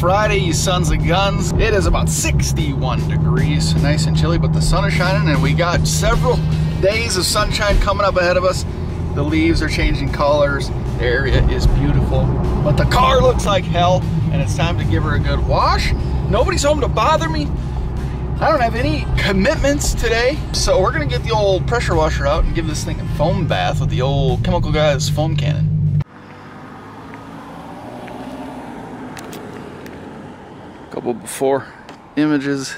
Friday, you sons of guns. It is about 61 degrees, nice and chilly, but the sun is shining and we got several days of sunshine coming up ahead of us. The leaves are changing colors. The area is beautiful, but the car looks like hell and it's time to give her a good wash. Nobody's home to bother me. I don't have any commitments today, so we're gonna get the old pressure washer out and give this thing a foam bath with the old Chemical Guys foam cannon. Couple before images.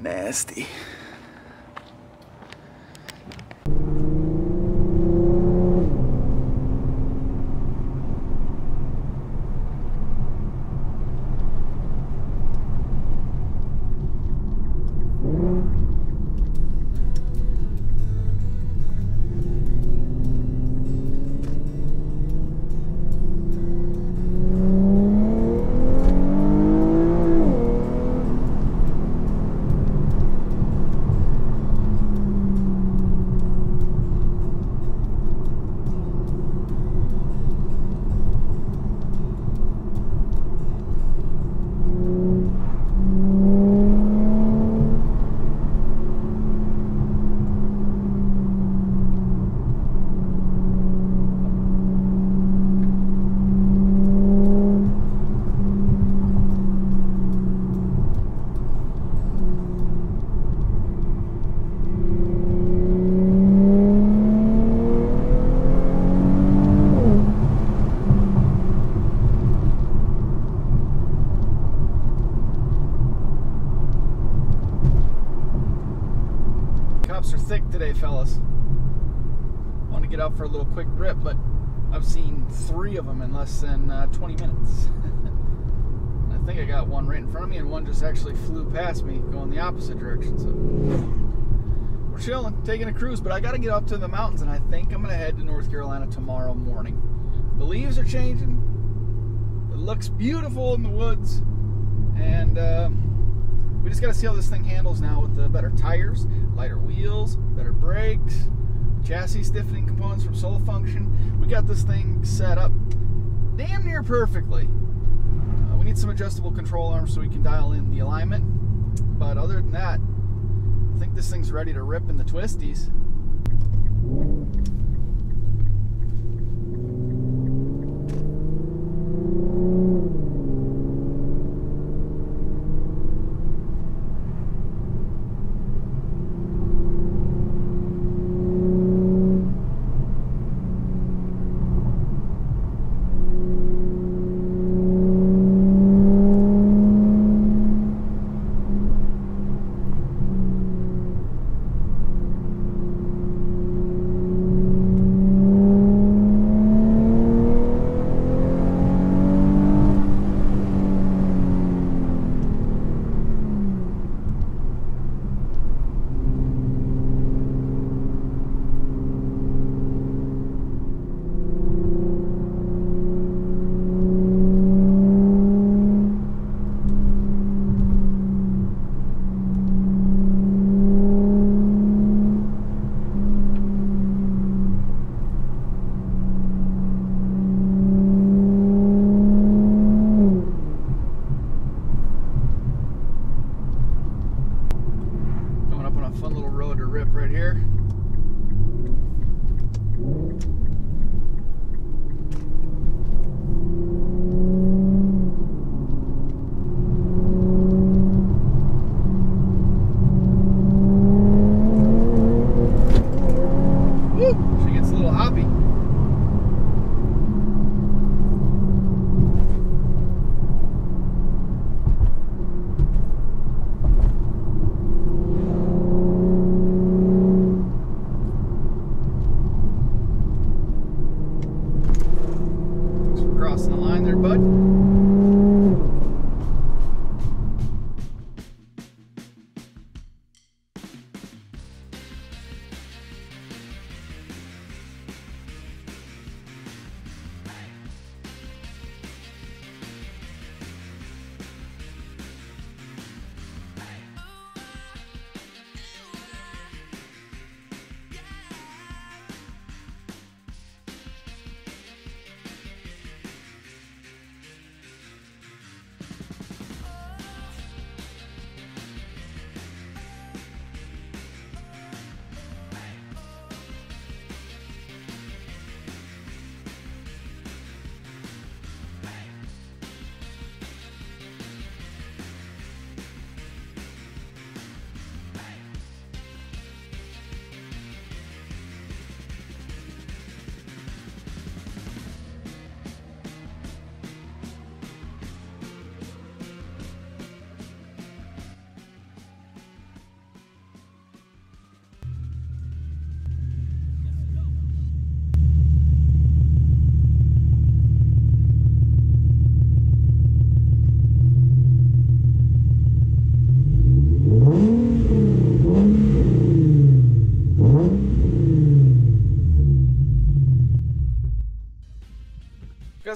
Nasty. Today, fellas, I want to get out for a little quick rip, but I've seen three of them in less than 20 minutes. I think I got one right in front of me and one just actually flew past me going the opposite direction. So we're chilling, taking a cruise, but I got to get up to the mountains and I think I'm going to head to North Carolina tomorrow morning. The leaves are changing. It looks beautiful in the woods, and we just got to see how this thing handles now with the better tires, lighter wheels, better brakes, chassis stiffening components from Soul Function. We got this thing set up damn near perfectly. We need some adjustable control arms so we can dial in the alignment. But other than that, I think this thing's ready to rip in the twisties.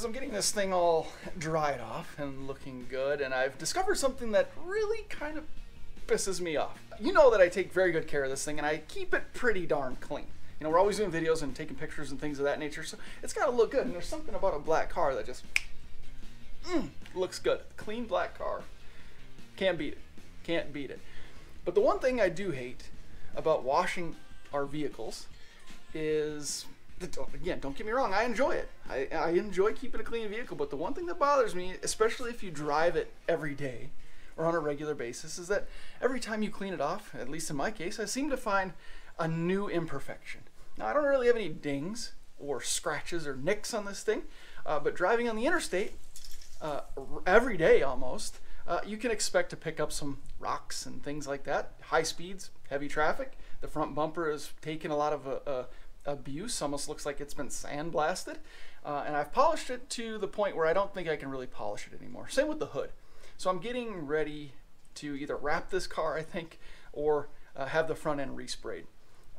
as I'm getting this thing all dried off and looking good, and I've discovered something that really kind of pisses me off. You know that I take very good care of this thing, and I keep it pretty darn clean. You know, we're always doing videos and taking pictures and things of that nature, so it's got to look good. And there's something about a black car that just looks good. Clean black car. Can't beat it. Can't beat it. But the one thing I do hate about washing our vehicles is, again, don't get me wrong, I enjoy it. I enjoy keeping a clean vehicle, but the one thing that bothers me, especially if you drive it every day or on a regular basis, is that every time you clean it off, at least in my case, I seem to find a new imperfection. Now, I don't really have any dings or scratches or nicks on this thing, but driving on the interstate every day almost, you can expect to pick up some rocks and things like that. High speeds, heavy traffic. The front bumper is taking a lot of abuse, almost looks like it's been sandblasted. And I've polished it to the point where I don't think I can really polish it anymore. Same with the hood. So I'm getting ready to either wrap this car, I think, or have the front end resprayed.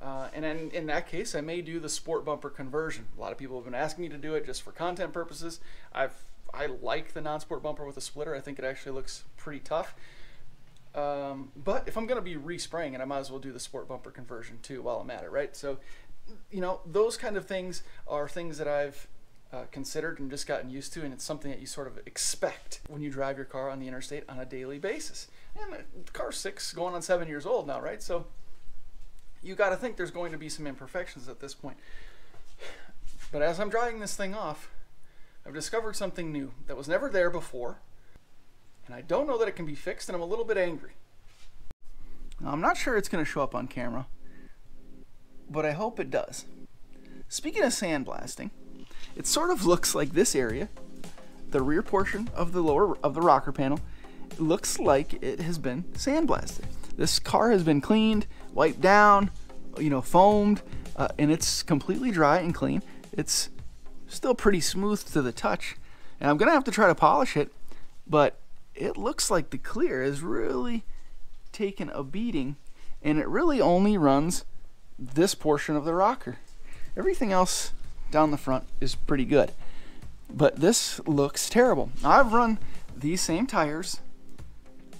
And then in that case, I may do the sport bumper conversion. A lot of people have been asking me to do it just for content purposes. I like the non-sport bumper with a splitter. I think it actually looks pretty tough. But if I'm going to be respraying it, I might as well do the sport bumper conversion too while I'm at it, right? So, you know, those kind of things are things that I've considered and just gotten used to, and it's something that you sort of expect when you drive your car on the interstate on a daily basis. And the car's 6 going on 7 years old now, right? So you got to think there's going to be some imperfections at this point. But as I'm drying this thing off, I've discovered something new that was never there before, and I don't know that it can be fixed, and I'm a little bit angry. Now, I'm not sure it's going to show up on camera, but I hope it does. Speaking of sandblasting, it sort of looks like this area, the rear portion of the lower of the rocker panel, looks like it has been sandblasted. This car has been cleaned, wiped down, you know, foamed, and it's completely dry and clean. It's still pretty smooth to the touch, and I'm gonna have to try to polish it, but it looks like the clear has really taken a beating, and it really only runs this portion of the rocker. Everything else down the front is pretty good, but this looks terrible. Now, I've run these same tires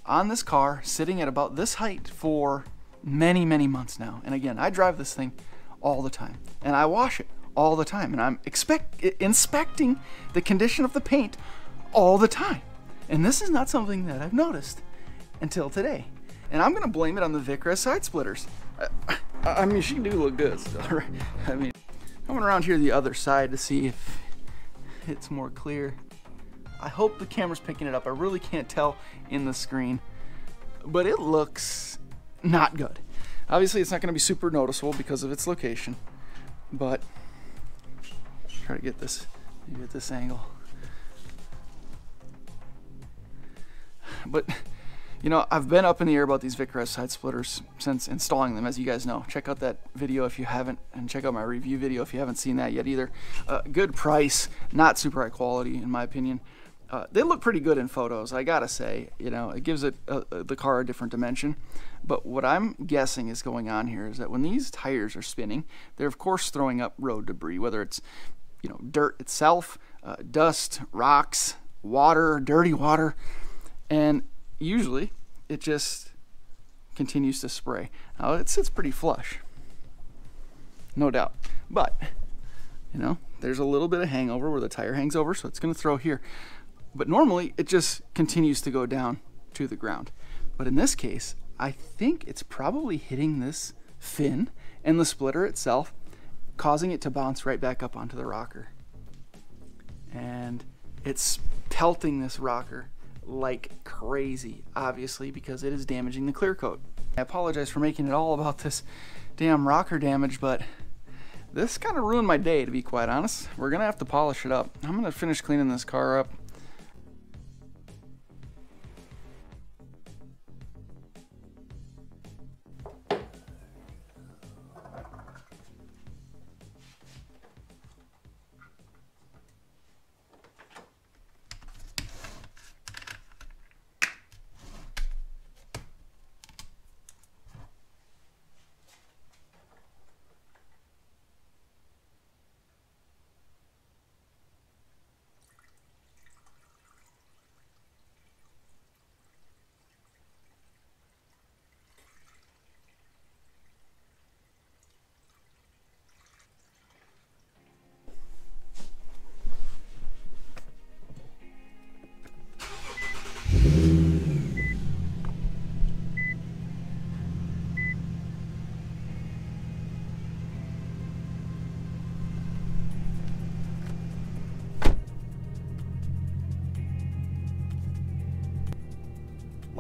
on this car sitting at about this height for many months now, and again, I drive this thing all the time, and I wash it all the time, and I'm inspecting the condition of the paint all the time. And this is not something that I've noticed until today. And I'm gonna blame it on the Vicra side splitters. I mean, she do look good still, right? I mean, I went around here the other side to see if it's more clear. I hope the camera's picking it up. I really can't tell in the screen, but it looks not good. Obviously, it's not gonna be super noticeable because of its location, but try to get this, maybe at this angle. But, you know, I've been up in the air about these Vicra side splitters since installing them, as you guys know. Check out that video if you haven't, and check out my review video if you haven't seen that yet either. Good price, not super high quality in my opinion. They look pretty good in photos, I gotta say. You know, it gives it the car a different dimension. But what I'm guessing is going on here is that when these tires are spinning, they're of course throwing up road debris, whether it's, you know, dirt itself, dust, rocks, water, dirty water, and usually it just continues to spray. Now, it sits pretty flush, no doubt, but you know, there's a little bit of hangover where the tire hangs over, so it's gonna throw here, but normally it just continues to go down to the ground. But in this case, I think it's probably hitting this fin and the splitter itself, causing it to bounce right back up onto the rocker. And it's pelting this rocker like crazy, obviously, because it is damaging the clear coat. I apologize for making it all about this damn rocker damage, but this kind of ruined my day, to be quite honest. We're gonna have to polish it up. I'm gonna finish cleaning this car up.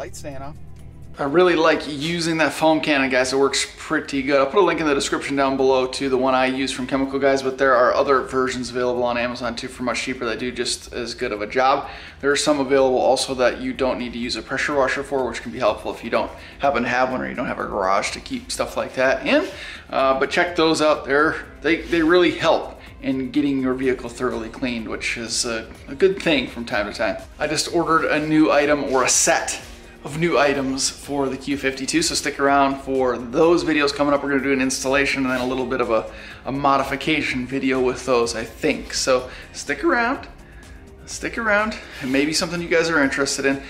light staying off. I really like using that foam cannon, guys. It works pretty good. I'll put a link in the description down below to the one I use from Chemical Guys, but there are other versions available on Amazon too for much cheaper that do just as good of a job. There are some available also that you don't need to use a pressure washer for, which can be helpful if you don't happen to have one or you don't have a garage to keep stuff like that in. But check those out there. They really help in getting your vehicle thoroughly cleaned, which is a good thing from time to time. I just ordered a new item, or a set of new items for the Q52, so stick around for those videos coming up. We're gonna do an installation and then a little bit of a modification video with those, I think. So stick around, and maybe something you guys are interested in.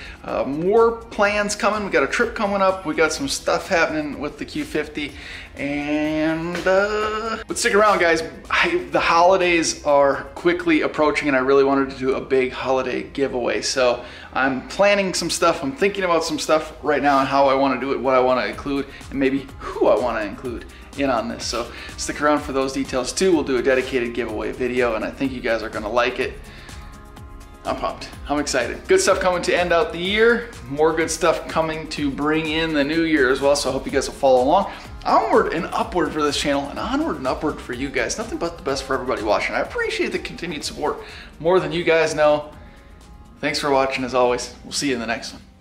More plans coming, we got a trip coming up, we got some stuff happening with the Q50, and but stick around, guys. The holidays are quickly approaching and I really wanted to do a big holiday giveaway, so I'm planning some stuff, I'm thinking about some stuff right now on how I want to do it, what I want to include, and maybe who I want to include in on this. So stick around for those details too. We'll do a dedicated giveaway video and I think you guys are going to like it. I'm pumped, I'm excited. Good stuff coming to end out the year, more good stuff coming to bring in the new year as well, so I hope you guys will follow along. Onward and upward for this channel, and onward and upward for you guys. Nothing but the best for everybody watching. I appreciate the continued support more than you guys know. Thanks for watching as always. We'll see you in the next one.